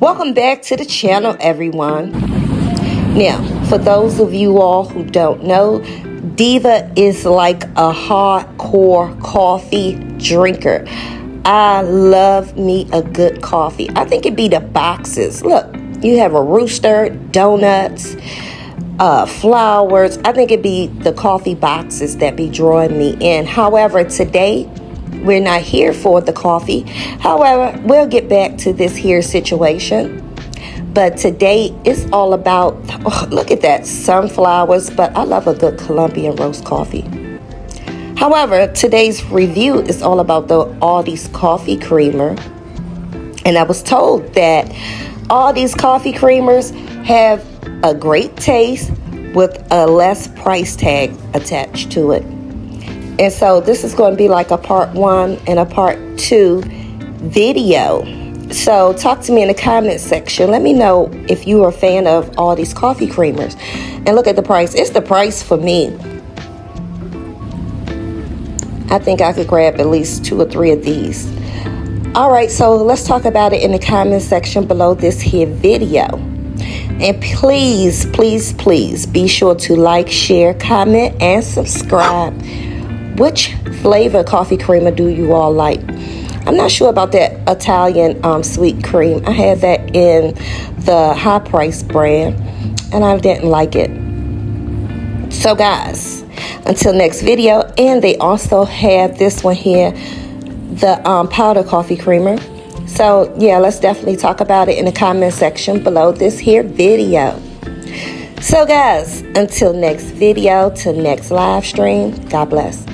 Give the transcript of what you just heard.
Welcome back to the channel, everyone. Now, for those of you all who don't know, Diva is like a hardcore coffee drinker. I love me a good coffee. I think it'd be the boxes. Look, you have a rooster, donuts, flowers. I think it'd be the coffee boxes that be drawing me in. However, today we're not here for the coffee. However, we'll get back to this here situation. But today it's all about, oh, look at that, sunflowers. But I love a good Colombian roast coffee. However, today's review is all about the Aldi's coffee creamer. And I was told that Aldi's coffee creamers have a great taste with a less price tag attached to it. And so this is going to be like a part one and a part two video. So talk to me in the comment section. Let me know if you are a fan of Aldi's coffee creamers. And look at the price. It's the price for me. I think I could grab at least 2 or 3 of these. Alright, so let's talk about it in the comment section below this here video. And please, please, please be sure to like, share, comment, and subscribe. Which flavor coffee creamer do you all like? I'm not sure about that Italian sweet cream. I had that in the high price brand and I didn't like it. So guys, until next video. And they also have this one here, the powder coffee creamer. So yeah, let's definitely talk about it in the comment section below this here video. So guys, until next video, till next live stream, God bless.